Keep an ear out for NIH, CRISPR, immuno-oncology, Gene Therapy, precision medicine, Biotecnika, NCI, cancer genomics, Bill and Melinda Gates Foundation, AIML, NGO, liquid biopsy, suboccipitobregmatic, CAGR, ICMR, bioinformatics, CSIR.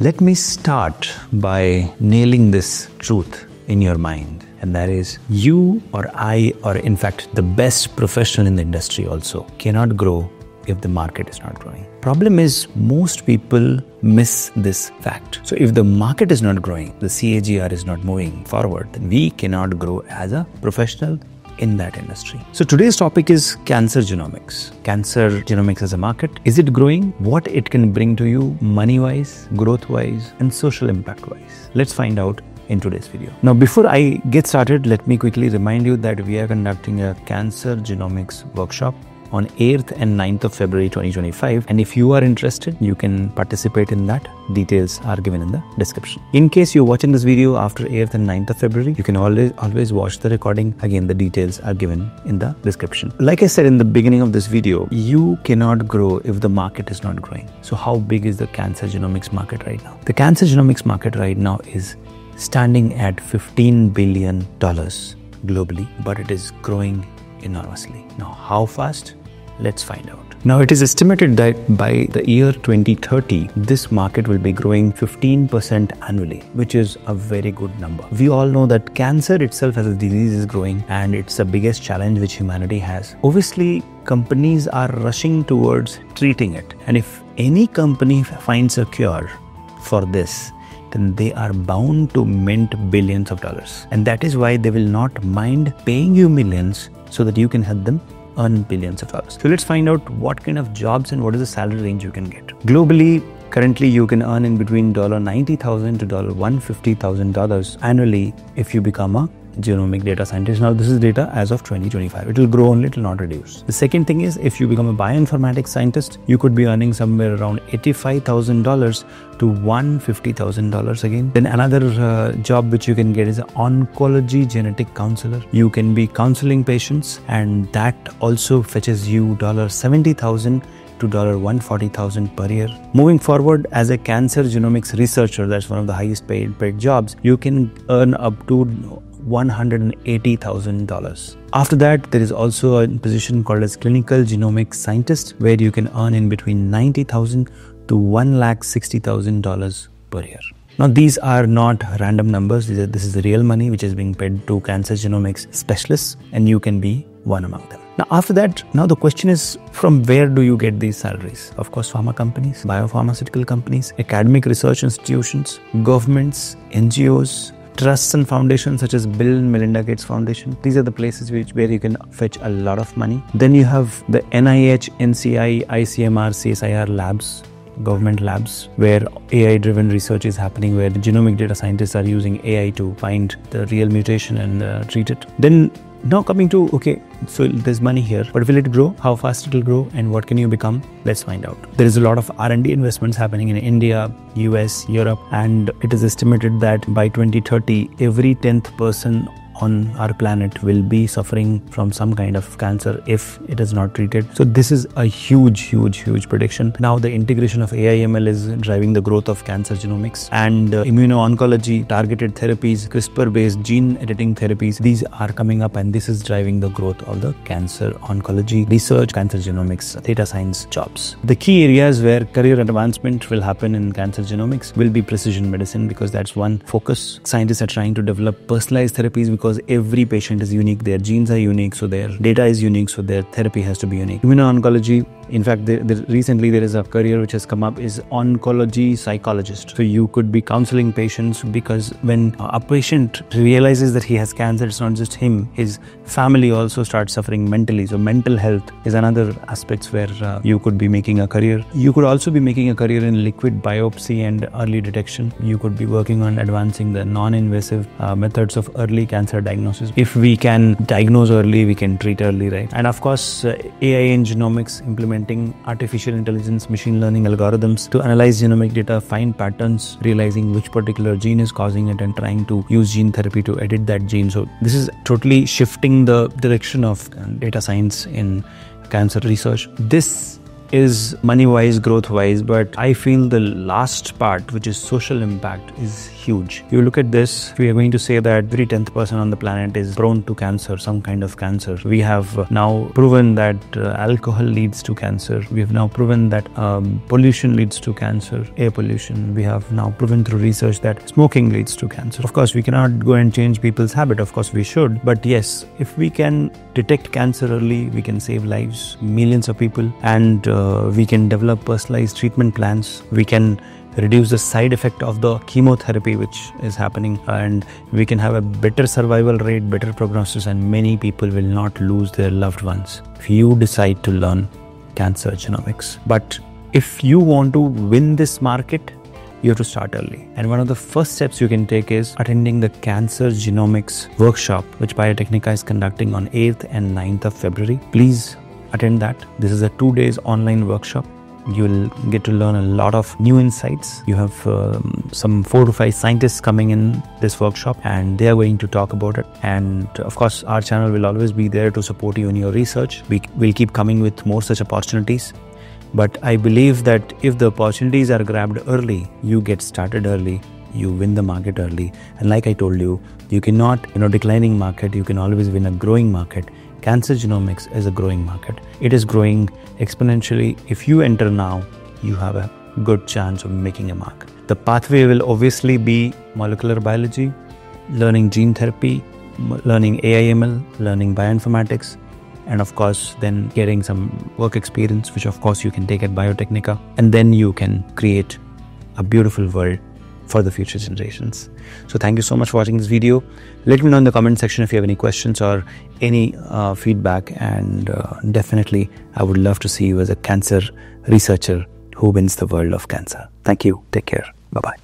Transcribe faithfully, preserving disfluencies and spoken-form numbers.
Let me start by nailing this truth in your mind, and that is you or I, or in fact the best professional in the industry also, cannot grow if the market is not growing. Problem is most people miss this fact. So if the market is not growing, the C A G R is not moving forward, then we cannot grow as a professional in that industry. So today's topic is cancer genomics. Cancer genomics as a market. Is it growing? What it can bring to you money-wise, growth-wise, and social impact-wise. Let's find out in today's video. Now, before I get started, let me quickly remind you that we are conducting a cancer genomics workshop on eighth and ninth of February twenty twenty-five, and if you are interested, you can participate in that. Details are given in the description. In case you're watching this video after eighth and ninth of February, you can always always watch the recording. Again, the details are given in the description. Like I said in the beginning of this video, you cannot grow if the market is not growing. So how big is the cancer genomics market right now? The cancer genomics market right now is standing at fifteen billion dollars globally, but it is growing enormously. Now, how fast? Let's find out. Now, it is estimated that by the year twenty thirty, this market will be growing fifteen percent annually, which is a very good number. We all know that cancer itself as a disease is growing, and it's the biggest challenge which humanity has. Obviously, companies are rushing towards treating it. And if any company finds a cure for this, then they are bound to mint billions of dollars. And that is why they will not mind paying you millions so that you can help them earn billions of dollars. So let's find out what kind of jobs and what is the salary range you can get. Globally, currently you can earn in between ninety thousand dollars to one hundred fifty thousand dollars annually if you become a genomic data scientist. Now, this is data as of twenty twenty-five. It will grow only, it will not reduce. The second thing is, if you become a bioinformatics scientist, you could be earning somewhere around eighty-five thousand dollars to one hundred fifty thousand dollars again. Then another uh, job which you can get is an oncology genetic counselor. You can be counseling patients, and that also fetches you seventy thousand dollars to one hundred forty thousand dollars per year. Moving forward, as a cancer genomics researcher, that's one of the highest paid, paid jobs, you can earn up to one hundred eighty thousand dollars. After that, there is also a position called as clinical genomics scientist, where you can earn in between ninety thousand dollars to one hundred sixty thousand dollars per year. Now, these are not random numbers. This is the real money which is being paid to cancer genomics specialists, and you can be one among them. Now, after that, now the question is, from where do you get these salaries? Of course, pharma companies, biopharmaceutical companies, academic research institutions, governments, N G Os, trusts and foundations such as Bill and Melinda Gates Foundation. These are the places which where you can fetch a lot of money. Then you have the N I H, N C I, I C M R, C S I R labs, government labs, where A I-driven research is happening, where the genomic data scientists are using A I to find the real mutation and uh, treat it. Then now coming to, okay, so there's money here, but will it grow? How fast it will grow, and what can you become? Let's find out. There is a lot of R and D investments happening in India, U S, Europe, and it is estimated that by twenty thirty, every tenth person on our planet will be suffering from some kind of cancer if it is not treated. So this is a huge, huge, huge prediction. Now the integration of A I M L is driving the growth of cancer genomics, and uh, immuno-oncology, targeted therapies, CRISPR-based gene editing therapies, these are coming up, and this is driving the growth of the cancer oncology research, cancer genomics, data science jobs. The key areas where career advancement will happen in cancer genomics will be precision medicine, because that's one focus. Scientists are trying to develop personalized therapies, because Because every patient is unique, their genes are unique, so their data is unique, so their therapy has to be unique. Immuno-oncology, in fact, there, there, recently there is a career which has come up, is oncology psychologist. So you could be counseling patients, because when a patient realizes that he has cancer, it's not just him, his family also starts suffering mentally. So mental health is another aspect where uh, you could be making a career. You could also be making a career in liquid biopsy and early detection. You could be working on advancing the non-invasive uh, methods of early cancer diagnosis. If we can diagnose early, we can treat early, right? And of course, uh, A I and genomics, implementing artificial intelligence, machine learning algorithms to analyze genomic data, find patterns, realizing which particular gene is causing it, and trying to use gene therapy to edit that gene. So this is totally shifting the direction of data science in cancer research. This is money-wise, growth-wise, but I feel the last part, which is social impact, is huge. You look at this, we are going to say that every tenth person on the planet is prone to cancer, some kind of cancer. We have now proven that uh, alcohol leads to cancer. We have now proven that um, pollution leads to cancer, air pollution. We have now proven through research that smoking leads to cancer. Of course, we cannot go and change people's habit. Of course, we should. But yes, if we can detect cancer early, we can save lives, millions of people, and uh, we can develop personalized treatment plans. We can reduce the side effect of the chemotherapy which is happening, and we can have a better survival rate, better prognosis, and many people will not lose their loved ones if you decide to learn cancer genomics. But if you want to win this market, you have to start early. And one of the first steps you can take is attending the Cancer Genomics Workshop, which Biotecnika is conducting on eighth and ninth of February. Please attend that. This is a two days online workshop. You will get to learn a lot of new insights. You have um, some four to five scientists coming in this workshop, and they are going to talk about it. And of course, our channel will always be there to support you in your research. We will keep coming with more such opportunities. But I believe that if the opportunities are grabbed early, you get started early, you win the market early. And like I told you, you cannot, you know, declining market, you can always win a growing market. Cancer genomics is a growing market. It is growing exponentially. If you enter now, you have a good chance of making a mark. The pathway will obviously be molecular biology, learning gene therapy, learning A I M L, learning bioinformatics, and of course then getting some work experience, which of course you can take at Biotecnika, and then you can create a beautiful world for the future generations. So thank you so much for watching this video. Let me know in the comment section if you have any questions or any uh, feedback, and uh, definitely I would love to see you as a cancer researcher who wins the world of cancer. Thank you. Take care. Bye-bye.